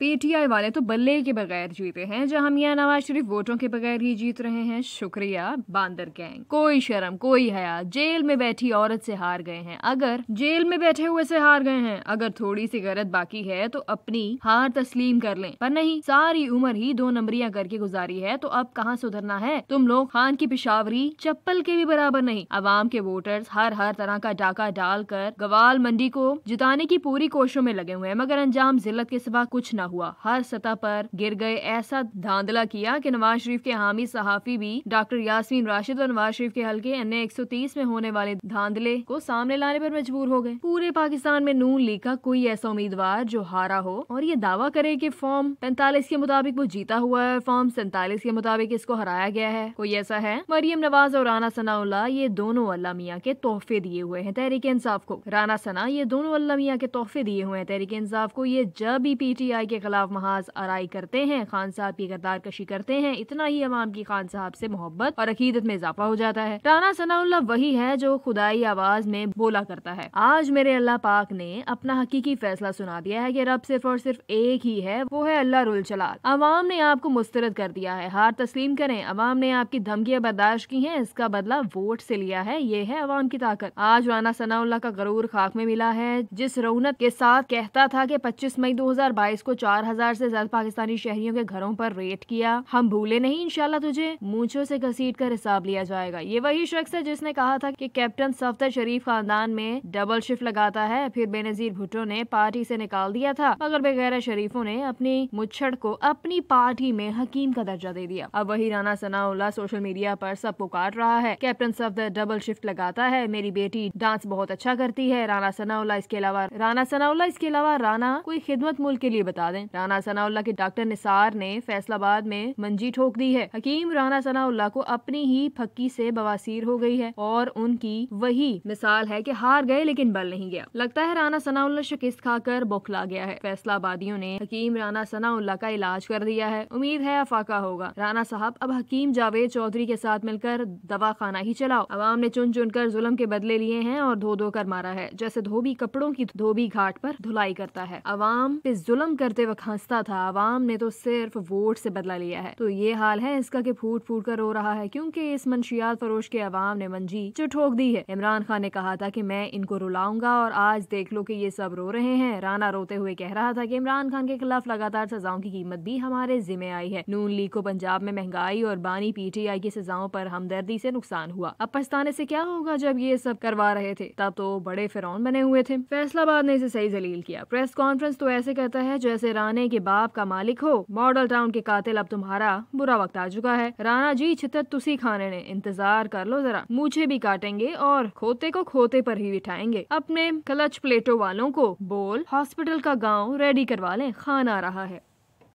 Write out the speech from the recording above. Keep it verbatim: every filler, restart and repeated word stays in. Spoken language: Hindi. पीटीआई वाले तो बल्ले के बगैर जीते हैं, जहां मियां नवाज शरीफ वोटों के बगैर ही जीत रहे हैं। शुक्रिया बांदर गैंग, कोई शर्म कोई हया। जेल में बैठी औरत से हार गए हैं, अगर जेल में बैठे हुए से हार गए हैं, अगर थोड़ी सी गलत बाकी है तो अपनी हार तस्लीम कर लें, पर नहीं, सारी उम्र ही दो नंबरियां करके गुजारी है तो अब कहाँ सुधरना है। तुम लोग खान की पिशावरी चप्पल के भी बराबर नहीं। आवाम के वोटर्स हर हर तरह का डाका डाल कर गवाल मंडी को जिताने की पूरी कोशिशों में लगे हुए हैं, मगर अंजाम जिल्लत के सिवा कुछ न हुआ। हर सतह पर गिर गए, ऐसा धांधला किया कि नवाज शरीफ के हामी सहाफी भी डॉक्टर यास्मीन राशिद और नवाज शरीफ के हल्के अन्य एक सौ तीस में होने वाले धांधले को सामने लाने पर मजबूर हो गए। पूरे पाकिस्तान में नून लीग का कोई ऐसा उम्मीदवार जो हारा हो और ये दावा करे कि फॉर्म पैंतालीस के मुताबिक वो जीता हुआ है, फॉर्म सैंतालीस के मुताबिक इसको हराया गया है, कोई ऐसा है? मरीम नवाज और राना सना उल्ला ये दोनों अल्लाह मियाँ के तोहफे दिए हुए हैं तहरीके इंसाफ को। राना सना ये दोनों अल्लाह मियाँ के तोहफे दिए हुए हैं तहरीके इंसाफ को। ये जब भी पीटीआई के खिलाफ महाज आराई करते हैं, खान साहब की गद्दार कशी करते हैं, इतना ही अवाम की खान साहब से मोहब्बत और अकीदत में इजाफा हो जाता है। राना सना उल्ला वही है जो खुदाई आवाज में बोला करता है, आज मेरे अल्लाह पाक ने अपना हकीकी फैसला सुना दिया है कि रब सिर्फ और सिर्फ एक ही है, वो है अल्लाह रुल चलाल। अवाम ने आपको मुस्तरद कर दिया है, हार तस्लीम करें। अवाम ने आपकी धमकियां बर्दाश्त की हैं, इसका बदला वोट से लिया है, ये है अवाम की ताकत। आज राना सनाउल्लाह का गरूर खाक में मिला है, जिस रौनक के साथ कहता था कि पच्चीस मई दो हजार बाईस को चार हजार से ज्यादा पाकिस्तानी शहरियों के घरों पर रेट किया, हम भूले नहीं, इंशाल्लाह तुझे मूंछों से घसीट कर हिसाब लिया जाएगा। ये वही शख्स है जिसने कहा था कि कैप्टन सफदर शरीफ खानदान में डबल शिफ्ट लगाता है, फिर बेनजीर भुट्टो ने पार्टी से निकाल दिया था, मगर बेगैर शरीफों ने अपनी मुच्छड़ को अपनी पार्टी में हकीम का दर्जा दे दिया। अब वही राना सनाउल्लाह सोशल मीडिया पर सबको काट रहा है, कैप्टन सफदर डबल शिफ्ट लगाता है, मेरी बेटी डांस बहुत अच्छा करती है। राना सनाउल्लाह इसके अलावा राना सनाउल्लाह इसके अलावा राना कोई खिदमत मुल्क के लिए बता दें। राना सनाउल्लाह के डॉक्टर निसार ने फैसलाबाद में मंजी ठोक दी है। हकीम राना सनाउल्लाह को अपनी ही फक्की से बवासीर हो गई है और उनकी वही मिसाल है कि हार गए लेकिन बल नहीं गया। लगता है राना सनाउल्लाह शिकस्त खाकर बौखला गया है। फैसलाबादियों ने हकीम राना सनाउल्लाह का इलाज कर दिया है, उम्मीद है अफाका होगा। राना साहब अब हकीम जावेद चौधरी के साथ मिलकर दवा खाना ही चलाओ। अवाम ने चुन चुन कर जुल्म के बदले लिए हैं और धो धो कर मारा है, जैसे धोबी कपड़ों की धोबी घाट पर धुलाई करता है। अवाम पे जुल्म करते वक्त हंसता था, अवाम ने तो सिर्फ वोट से बदला लिया है। तो ये हाल है इसका कि फूट फूट कर रो रहा है, क्योंकि इस मनशियात फरोश के अवाम ने मंजी जो ठोक दी है। इमरान खान ने कहा था कि मैं इनको रुलाऊंगा और आज देख लो कि ये सब रो रहे हैं। राना रोते हुए कह रहा था कि इमरान खान के खिलाफ लगातार सजाओं की कीमत भी हमारे जिम्मे आई है। नून लीग को पंजाब में महंगाई और बानी पीटीआई की सजाओं पर हमदर्दी से नुकसान हुआ, अब पछताने से क्या होगा। जब ये सब करवा रहे थे तब तो बड़े फिरौन बने हुए थे। फैसलाबाद ने इसे सही जलील किया। प्रेस कॉन्फ्रेंस तो ऐसे करता है जैसे राने के बाप का मालिक हो, मॉडल टाउन के कातिल अब तुम्हारा बुरा वक्त आ चुका है। राना जी छितर तुसी खाने ने, इंतजार कर लो जरा, मूछे भी काटेंगे और खोते को खोते पर ही बिठाएंगे। अपने क्लच प्लेटो वालों को बोल हॉस्पिटल का गाँव रेडी करवा लें, खान आ रहा है।